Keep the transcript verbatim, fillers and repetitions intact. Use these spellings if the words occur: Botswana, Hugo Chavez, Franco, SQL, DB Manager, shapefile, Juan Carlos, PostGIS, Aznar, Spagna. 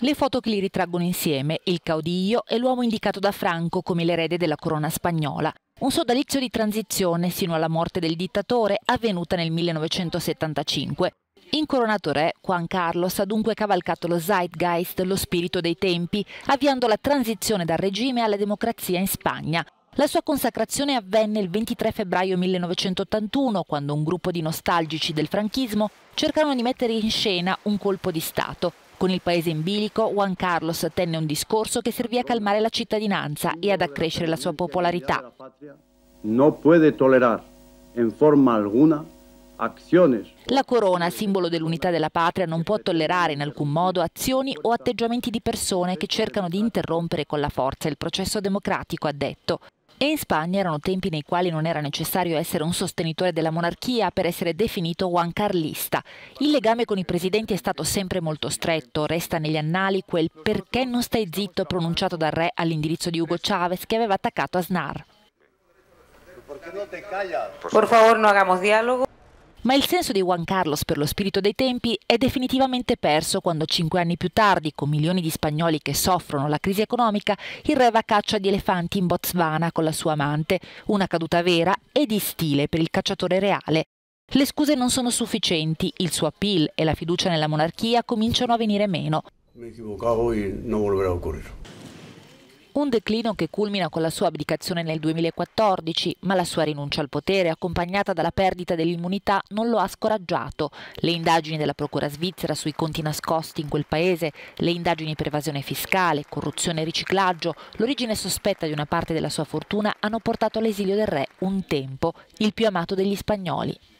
Le foto che li ritraggono insieme, il caudillo e l'uomo indicato da Franco come l'erede della corona spagnola. Un sodalizio di transizione sino alla morte del dittatore avvenuta nel millenovecentosettantacinque. Incoronato re, Juan Carlos ha dunque cavalcato lo zeitgeist, lo spirito dei tempi, avviando la transizione dal regime alla democrazia in Spagna. La sua consacrazione avvenne il ventitré febbraio millenovecentottantuno, quando un gruppo di nostalgici del franchismo cercarono di mettere in scena un colpo di Stato. Con il paese in bilico, Juan Carlos tenne un discorso che servì a calmare la cittadinanza e ad accrescere la sua popolarità. Non può tollerare in forma alguna azioni. La corona, simbolo dell'unità della patria, non può tollerare in alcun modo azioni o atteggiamenti di persone che cercano di interrompere con la forza il processo democratico, ha detto. E in Spagna erano tempi nei quali non era necessario essere un sostenitore della monarchia per essere definito juancarlista. Il legame con i presidenti è stato sempre molto stretto, resta negli annali quel "perché non stai zitto" pronunciato dal re all'indirizzo di Hugo Chavez, che aveva attaccato Aznar. Por favor, no hagamos dialogo. Ma il senso di Juan Carlos per lo spirito dei tempi è definitivamente perso quando cinque anni più tardi, con milioni di spagnoli che soffrono la crisi economica, il re va a caccia di elefanti in Botswana con la sua amante, una caduta vera e di stile per il cacciatore reale. Le scuse non sono sufficienti, il suo appeal e la fiducia nella monarchia cominciano a venire meno. Mi equivocavo e non volverà a occorrere. Un declino che culmina con la sua abdicazione nel duemilaquattordici, ma la sua rinuncia al potere, accompagnata dalla perdita dell'immunità, non lo ha scoraggiato. Le indagini della procura svizzera sui conti nascosti in quel paese, le indagini per evasione fiscale, corruzione e riciclaggio, l'origine sospetta di una parte della sua fortuna hanno portato all'esilio del re un tempo il più amato degli spagnoli.